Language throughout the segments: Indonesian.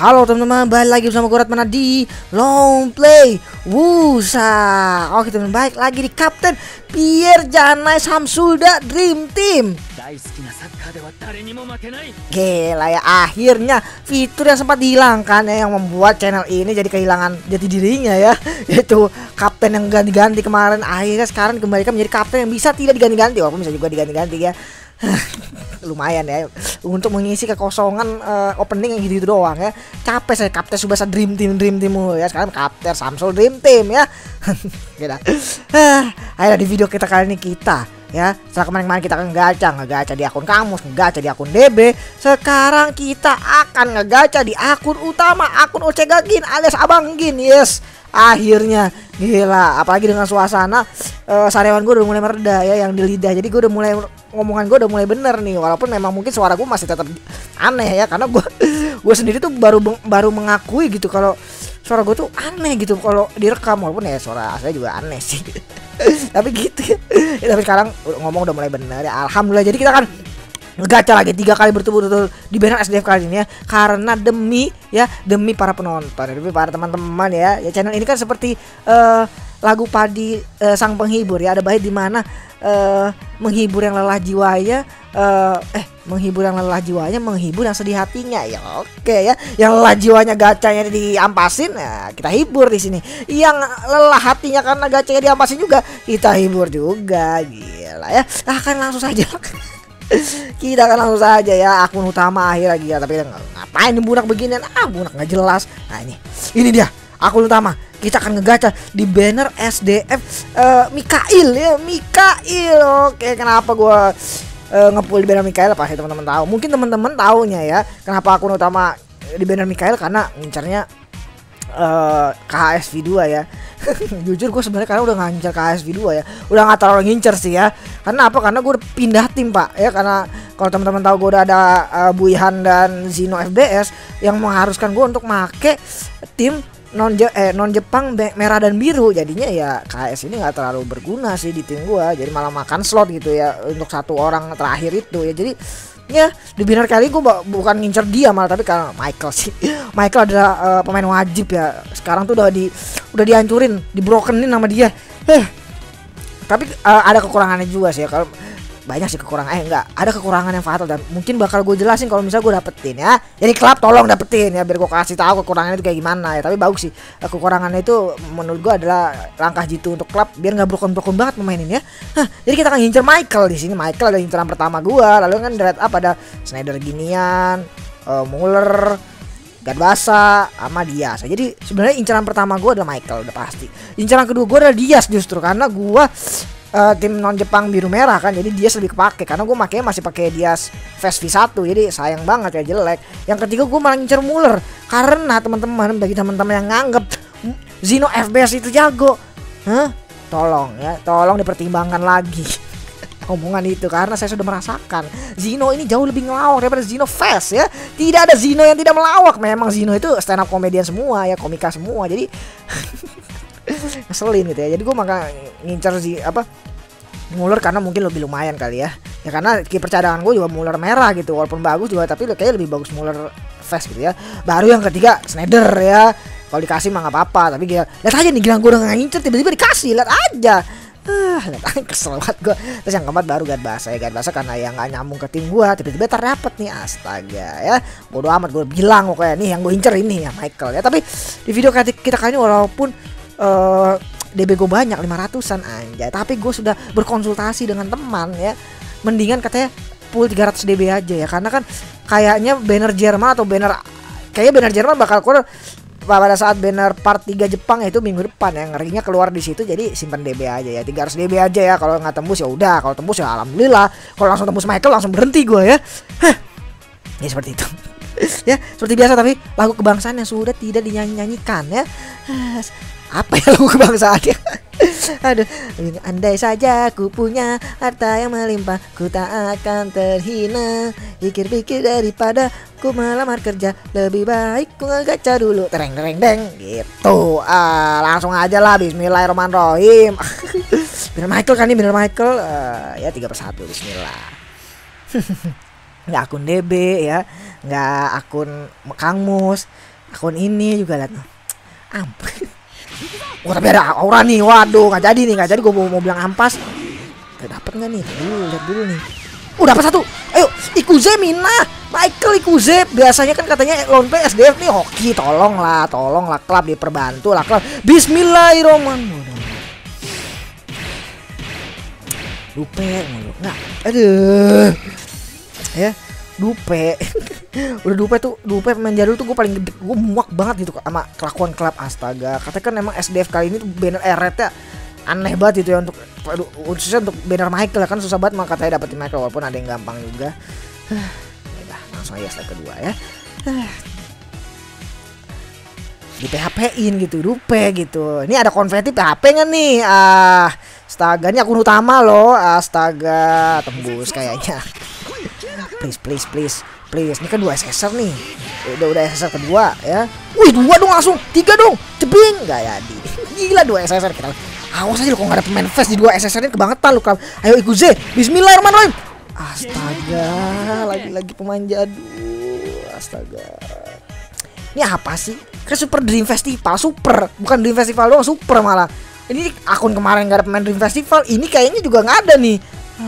Halo teman-teman, balik lagi bersama gue Ratmana di Lone Play Wusha. Oke teman-teman, balik lagi di Captain Tsubasa Dream Team. Gila ya, akhirnya fitur yang sempat dihilangkan ya, yang membuat channel ini jadi kehilangan jati dirinya ya, yaitu kapten yang ganti-ganti kemarin akhirnya sekarang dikembalikan menjadi kapten yang bisa tidak diganti-ganti, walaupun bisa juga diganti-ganti ya. Lumayan ya untuk mengisi kekosongan opening yang gitu doang ya. Capek saya Captain Tsubasa Dream Team ya. Sekarang Captain Samsul Dream Team ya. Gila. Ayo di video kita kali ini kita ya, setelah kemarin-kemarin kita akan ngegacha di akun kamus, ngegacha di akun DB. Sekarang kita akan ngegacha di akun utama, akun OCG-GIN alias Abang Gin. Yes. Akhirnya gila, apalagi dengan suasana sarewan gue udah mulai mereda ya, yang di lidah. Jadi gue udah mulai, ngomongan gue udah mulai bener nih, walaupun memang mungkin suara gue masih tetap aneh ya, karena gue sendiri tuh baru mengakui gitu kalau suara gue tuh aneh gitu kalau direkam, walaupun ya suara aslinya juga aneh sih. Tapi gitu ya, tapi sekarang ngomong udah mulai bener ya, alhamdulillah. Jadi kita akan ngegacha lagi 3 kali berturut-turut di banner SDF kali ini ya, karena demi para penonton, demi para teman-teman ya. Ya channel ini kan seperti lagu padi sang penghibur ya, ada bait di mana menghibur yang lelah jiwanya, menghibur yang lelah jiwanya, menghibur yang sedih hatinya ya. Oke ya, yang lelah jiwanya gacanya diampasin, nah kita hibur di sini. Yang lelah hatinya karena gacanya diampasin juga, kita hibur juga. Gila ya, akan langsung saja. Kita kan langsung saja ya, akun utama akhirnya gila. Tapi ngapain bunak beginian, bunak nggak jelas. Nah ini dia akun utama. Kita akan ngegacha di banner SDF Michael ya, Michael. Oke, kenapa gua ngepul di banner Michael, pasti teman-teman tahu. Mungkin teman-teman taunya ya, kenapa akun utama di banner Michael, karena ngincarnya KHS V2 ya. Jujur gue sebenarnya karena udah ngincer KHS V2 ya, udah nggak terlalu ngincer sih ya. Karena apa? Karena gue pindah tim pak ya, karena kalau teman-teman tahu gue udah ada Buihan dan Zino FBS yang mengharuskan gue untuk make tim non Jepang merah dan biru. Jadinya ya KHS ini nggak terlalu berguna sih di tim gue, jadi malah makan slot gitu ya untuk satu orang terakhir itu ya. Jadi ya di banner kali gue bukan ngincer dia malah, tapi karena Michael sih. Michael adalah pemain wajib ya. Sekarang tuh udah dihancurin, dibrokenin sama dia. Tapi ada kekurangannya juga sih ya. Kalau banyak sih kekurangan, ada kekurangan yang fatal dan mungkin bakal gue jelasin kalau misalnya gue dapetin ya. Jadi KLAB tolong dapetin ya, biar gue kasih tahu kekurangannya itu kayak gimana ya. Tapi bagus sih, kekurangannya itu menurut gue adalah langkah jitu untuk KLAB biar nggak broken banget pemainin ya. Jadi kita akan ngincer Michael di sini. Michael ada inceran pertama gue, lalu kan dread up ada Schneider ginian, Muller, Gadbasa sama Dias. Jadi sebenarnya inceran pertama gue adalah Michael, udah pasti. Inceran kedua gue adalah Dias justru, karena gue tim non Jepang biru merah kan, jadi Dias lebih kepake karena gue makanya masih pakai Dias V1, jadi sayang banget ya, jelek. Yang ketiga gue malah ngincer Muller, karena teman-teman, bagi teman-teman yang nganggep Zino FBS itu jago, tolong ya, tolong dipertimbangkan lagi omongan itu, karena saya sudah merasakan Zino ini jauh lebih ngelawak daripada Zino Fest ya. Tidak ada Zino yang tidak melawak, memang Zino itu stand up komedian semua ya, komika semua, jadi ngeselin gitu ya. Jadi gue maka ngincar Muller karena mungkin lebih lumayan kali ya. Ya karena kiper cadangan gue juga Muller merah gitu, walaupun bagus juga, tapi kayaknya lebih bagus Muller Fest gitu ya. Baru yang ketiga Schneider ya, kalau dikasih mah nggak apa-apa, tapi gila, lihat aja nih, gila gue udah ngincer tiba-tiba dikasih, lihat aja. Kesel banget gue. Terus yang keempat baru Gadbasa ya, Gadbasa karena yang gak nyambung ke tim gue, tiba-tiba terdapat nih, astaga ya. Bodo amat, gue bilang pokoknya nih yang gue incer ini ya Michael ya. Tapi di video kita kali ini walaupun DB gue banyak 500-an anjay, tapi gue sudah berkonsultasi dengan teman ya, mendingan katanya pool 300 DB aja ya, karena kan kayaknya banner Jerman atau banner, kayaknya banner Jerman bakal keluar pada saat banner part 3 Jepang itu minggu depan ya, ngerinya keluar di situ. Jadi simpen DB aja ya, 300 DB aja ya. Kalau nggak tembus ya udah, kalau tembus ya alhamdulillah, kalau langsung tembus Michael langsung berhenti gue ya. Ya seperti itu. Ya seperti biasa, tapi lagu kebangsaan yang sudah tidak dinyanyikan ya. Apa ya lagu kebangsaannya? Aduh, andai saja ku punya harta yang melimpah, ku tak akan terhina. Pikir-pikir daripada ku melamar kerja, lebih baik ku ngegacha dulu. Tereng tereng deng gitu. Langsung aja lah, bismillahirrahmanirrahim. Bener Michael kan ini, bener Michael. Ya 3 persatu, bismillah. Akun DB ya, nggak akun Kangmus, akun ini juga lihat. Ampas. Wah, tapi ada aura nih. Waduh, nggak jadi nih, nggak jadi. Gue mau bilang ampas. Dapat nggak nih? Lihat dulu nih. Dapat satu. Ayo, Ikuze Mina, Michael Ikuze. Biasanya kan katanya Lone Play SDF nih hoki. Tolonglah klub diperbantu lah klub. Bismillahirrahmanirrahim. Dupe mulu. Nah, aduh. Ya, dupe. Udah dupe tuh, dupe pemain jadul tuh gue paling gede. Gue muak banget gitu sama kelakuan klub, astaga. Katanya kan emang SDF kali ini tuh banner RT-nya aneh banget gitu ya, untuk khususnya untuk banner Michael kan susah banget, maka katanya dapetin Michael walaupun ada yang gampang juga. Yaudah, langsung aja slide kedua ya. Di PHP-in gitu, dupe gitu. Ini ada konfeti PHP nggak nih? Astaga, ini akun utama loh. Astaga, tembus kayaknya. Please. Ini kan 2 SSR nih. Udah SSR kedua ya. Wih, 2 dong langsung. 3 dong. Jebing. Nggak jadi. Gila 2 SSR kita. Awas aja lo kalau nggak ada pemain fast di 2 SSR-nya kebangetan lo. Ayo Ikuze. Bismillahirrahmanirrahim. Astaga, lagi-lagi pemain jadul. Astaga. Ini apa sih? Kan Super Dream Festival, super. Bukan Dream Festival doang, super malah. Ini akun kemarin gak ada pemain Dream Festival, ini kayaknya juga gak ada nih.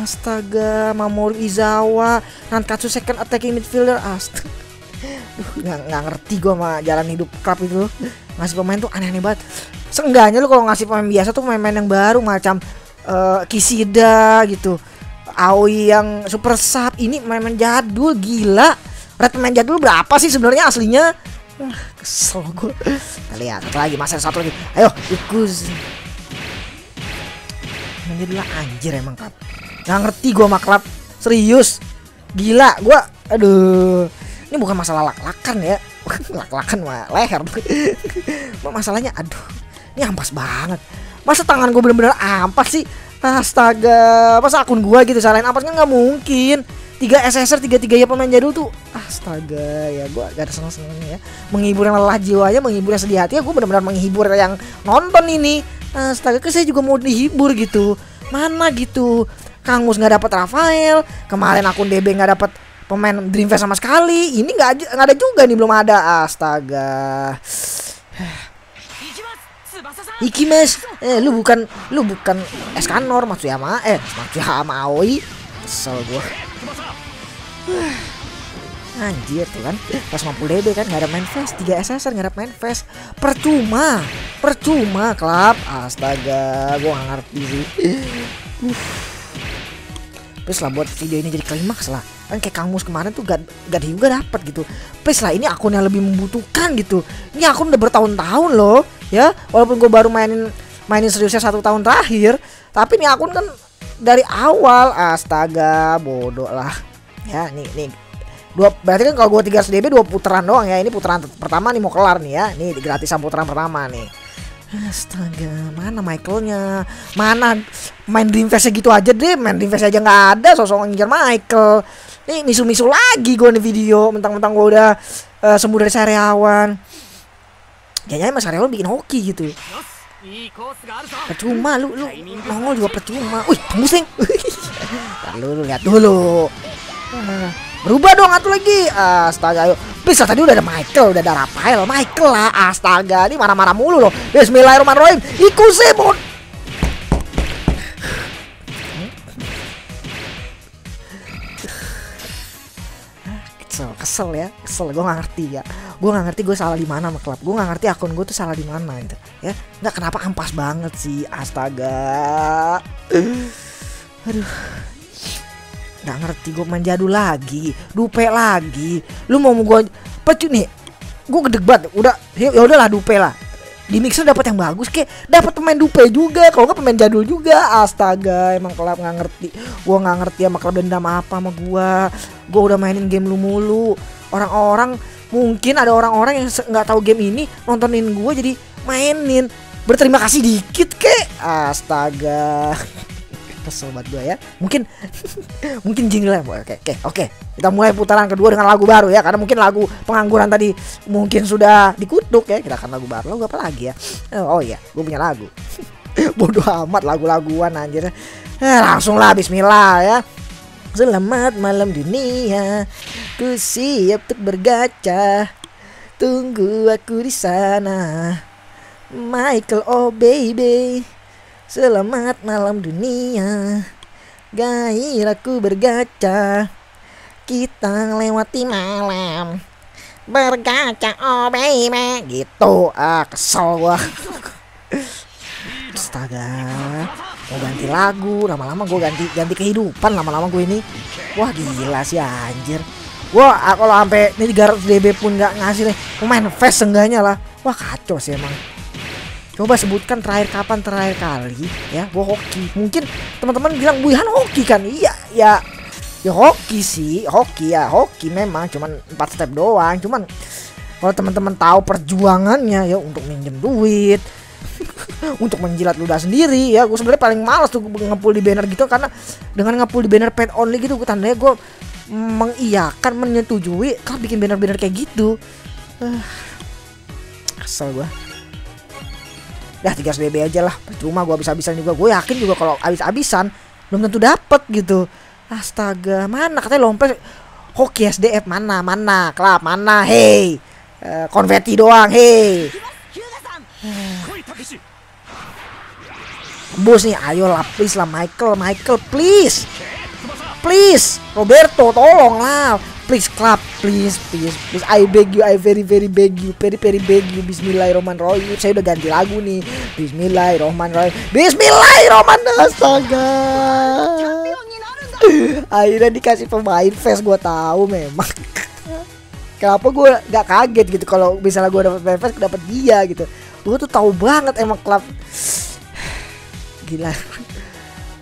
Astaga, Mamoru Izawa, Rankatsu second attacking midfielder. Astaga. Duh, gak ngerti gue sama jalan hidup klub itu. Ngasih pemain tuh aneh-aneh banget. Seenggaknya lu kalau ngasih pemain biasa tuh pemain-pemain yang baru macam Kishida gitu. Aoi yang super sub, ini pemain jadul gila. Ratmana jadul berapa sih sebenarnya aslinya? Kesel gue. Kita lihat lagi, masih satu lagi. Ayo, Ikuze. Menjadilah anjir emang klub. Gak ngerti gue sama klub. Serius. Gila, gue. Aduh. Ini bukan masalah lak-lakan ya. Lak-lakan mah leher. Masalahnya aduh. Ini ampas banget. Masa tangan gue bener-bener ampas sih? Astaga. Masa akun gue gitu salahin ampas kan gak mungkin. 3 SSR 3-3 ya pemain jadul tuh. Astaga, ya gue gak ada seneng-senengnya ya. Menghibur yang lelah jiwanya, menghibur yang sedih hatinya. Gue benar-benar menghibur yang nonton ini. Astaga, kan saya juga mau dihibur gitu. Mana gitu. Kangmus gak dapat Rafael. Kemarin akun DB gak dapat pemain Dreamfest sama sekali. Ini gak ada juga nih, belum ada. Astaga. Ikimas, lu bukan Escanor, Matsuyama Aoi. Kesel gue. Anjir tuh kan pas 50 DB kan gak ada main fast, 3 SSR gak ada main fast. Percuma klub. Astaga, gue gak ngerti sih. Please lah buat video ini jadi klimaks lah. Kan kayak Kangmus kemarin tuh gak juga dapet gitu. Please lah, ini akun yang lebih membutuhkan gitu. Ini akun udah bertahun-tahun loh ya. Walaupun gue baru mainin seriusnya 1 tahun terakhir, tapi ini akun kan dari awal. Astaga, bodoh lah. Ya nih 2, berarti kan kalau gue 300 DB 2 putaran doang ya. Ini putaran pertama nih mau kelar nih ya. Nih gratisan putaran pertama nih. Astaga, mana Michaelnya? Mana main Dreamfest-nya gitu aja deh. Main Dreamfest aja nggak ada, sosok ngincer Michael. Nih misu-misu lagi gue di video. Mentang-mentang gue udah sembuh dari sariawan. Kayaknya Mas Sariawan bikin hoki gitu. Percuma lu nongol juga percuma. Wih, tembus nih. Lu lihat dulu. Berubah dong satu lagi. Astaga, ayo. Bisa tadi udah ada Michael, udah ada Rafael. Michael lah. Astaga, ini marah-marah mulu loh. Bismillahirrahmanirrahim. Ikuze mon. Kesel ya. Kesel, gue gak ngerti ya. Gue gak ngerti gue salah di mana sama klub. Gue gak ngerti akun gue tuh salah di mana gitu. Ya, nggak kenapa ampas banget sih. Astaga. Aduh. Nggak ngerti gue main jadul lagi, dupe lagi. Lu mau gue pecut nih, gue gedeg banget. Udah, ya udahlah dupe lah. Di mixer dapat yang bagus kek, dapat pemain dupe juga. Kalau nggak pemain jadul juga. Astaga, emang klub nggak ngerti. Gue nggak ngerti sama klub dendam apa sama gue. Gue udah mainin game lu mulu. Orang-orang mungkin ada orang-orang yang nggak tahu game ini nontonin gue jadi mainin. Berterima kasih dikit kek. Astaga. Kesel banget gue ya. Mungkin jingle. Oke. Kita mulai putaran kedua dengan lagu baru ya, karena mungkin lagu pengangguran tadi mungkin sudah dikutuk ya. Kita akan lagu baru. Lagu apa lagi ya? Oh iya, gue punya lagu. Bodoh amat lagu-laguan anjir. Langsung lah bismillah ya. Selamat malam dunia, ku siap untuk bergacha. Tunggu aku di sana, Michael, oh baby. Selamat malam dunia, gairahku bergacha. Kita lewati malam bergacha, oh baby. Gitu, kesel gua. Astaga, mau ganti lagu, lama-lama gue ganti kehidupan, lama-lama gue ini. Wah gila sih anjir. Wah kalau sampai ini 300 dB pun nggak ngasih nih, main fast seenggaknya lah. Wah kacau sih emang. Coba sebutkan terakhir kapan terakhir kali ya gue hoki. Mungkin teman-teman bilang Buihan hoki kan? Iya ya. Ya hoki sih, hoki ya, hoki memang cuman 4 step doang. Cuman kalau teman-teman tahu perjuangannya ya untuk minjem duit, untuk menjilat ludah sendiri ya. Gue sebenarnya paling males tuh ngepul di banner gitu, karena dengan ngepul di banner pet only gitu, gue tandanya gue mengiyakan, menyetujui kalau bikin banner-banner kayak gitu. Kesel gue. Dah 300 dB aja lah, percuma gue habis-habisan juga. Gue yakin juga kalau habis-habisan belum tentu dapet gitu. Astaga, mana katanya Longplay hoki SDF, mana mana klub, mana hey konfeti doang hey. Bos nih, ayolah please lah Michael, Michael please. Please Roberto, tolonglah. Please club, please, please, please. I beg you, I very very beg you, very very beg you. Bismillahirrahmanirrahim. Saya udah ganti lagu nih. Bismillahirrahmanirrahim. Bismillahirrahmanirrahim. Astaga. Akhirnya dikasih pemain face, gue tahu memang. Kenapa gue gak kaget gitu kalau misalnya gue dapet pemain face, dapet dia gitu. Gue tuh tahu banget emang klub. Gila.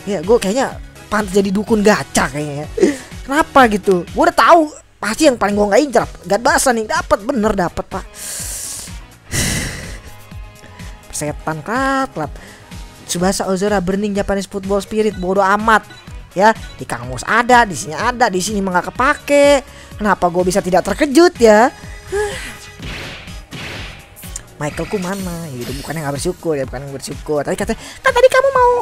Ya gue kayaknya pantas jadi dukun gacha kayaknya. Kenapa gitu? Gue udah tahu pasti yang paling gue nggak incer Gadbasa nih, dapat bener, dapat pak. Setan klub. Tsubasa Ozora burning Japanese football spirit, bodoh amat. Ya di kamus ada, di sini ada, di sini mah gak kepake. Kenapa gue bisa tidak terkejut ya? Michaelku mana? Itu bukan yang gak bersyukur ya, bukan yang bersyukur. Tadi katanya kan tadi kamu mau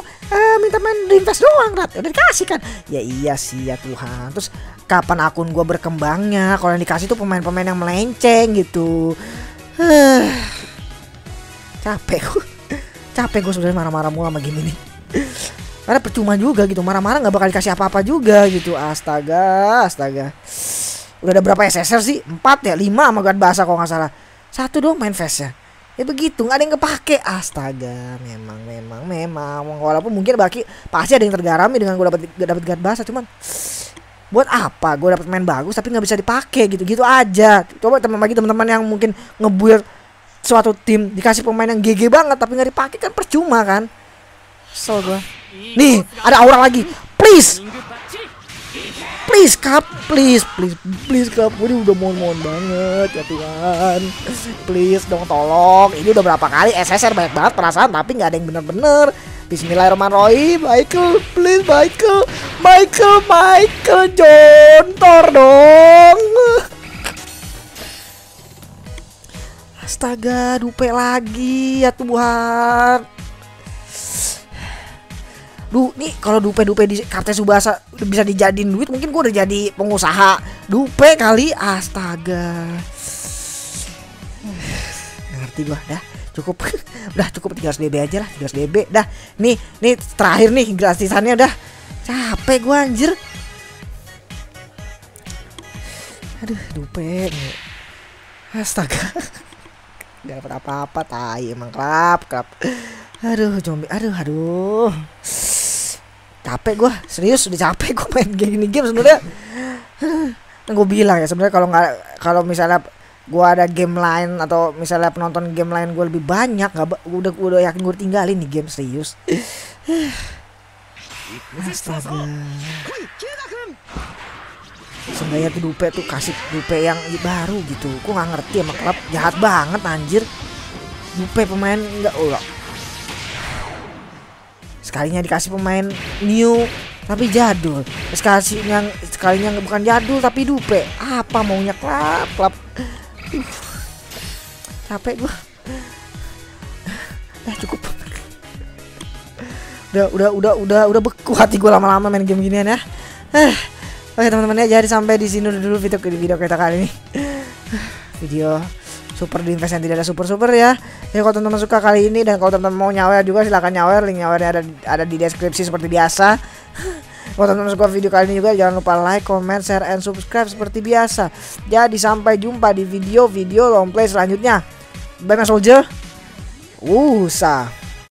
minta main Dream Fest doang, Rat. Udah dikasih kan? Ya iya sih ya Tuhan. Terus kapan akun gue berkembangnya? Kalau yang dikasih tuh pemain-pemain yang melenceng gitu. Capek gue. Capek gue sebenarnya marah-marah mulu sama game ini. Karena percuma juga gitu, marah-marah gak bakal dikasih apa-apa juga gitu. Astaga, astaga. Udah ada berapa SSR sih? 4 ya? 5 sama Gadbasa kalau gak salah. 1 doang main face-nya. Ya begitu, nggak ada yang kepake. Astaga, memang. Walaupun mungkin bagi pasti ada yang tergarami dengan gue dapat Gadbasa, cuman buat apa gue dapat main bagus tapi nggak bisa dipakai gitu-gitu aja. Coba teman-teman yang mungkin ngebuild suatu tim dikasih pemain yang GG banget tapi nggak dipakai kan percuma kan. So gue. Nih, ada aura lagi. Please. Please cup, please cup. Gue udah mohon banget ya Tuhan. Please dong tolong. Ini udah berapa kali SSR banyak banget perasaan tapi nggak ada yang bener-bener. Bismillahirrahmanirrahim. Michael, please Michael. Michael jontor dong. Astaga, dupe lagi ya Tuhan. Duh, nih kalau dupe di Captain Tsubasa bisa dijadiin duit, mungkin gue udah jadi pengusaha dupe kali. Astaga. Ngerti gue dah. Cukup. Udah cukup 300 dB aja lah, 300 dB. Dah. Nih terakhir nih gratisannya udah. Capek gue anjir. Aduh, dupe. Astaga. Gak dapat apa-apa tai emang klub. Aduh, zombie. Aduh. Capek gue, serius udah capek gue main game sebenarnya. Nah, gue bilang ya sebenarnya kalau misalnya gue ada game lain atau misalnya penonton game lain gue lebih banyak, udah yakin gue tinggalin nih game serius. Astaga. Seenggaknya tuh dupe tuh kasih dupe yang baru gitu. Gue nggak ngerti sama klub jahat banget anjir. Dupe pemain nggak ulah. Sekalinya dikasih pemain new tapi jadul. Sekalinya bukan jadul tapi dupe. Apa maunya klub? Capek gue. Dah cukup. Udah beku hati gue lama-lama main game ginian ya. Oke teman-teman ya, jadi sampai di sini dulu video kita kali ini. Video super di invest yang tidak ada super ya. Jadi kalau teman-teman suka kali ini dan kalau teman-teman mau nyawer juga silahkan nyawer, link nyawernya ada di deskripsi seperti biasa. Kalau teman-teman suka video kali ini juga jangan lupa like, comment, share, and subscribe seperti biasa. Jadi sampai jumpa di video-video Longplay selanjutnya. Bye my soldier. Wusha.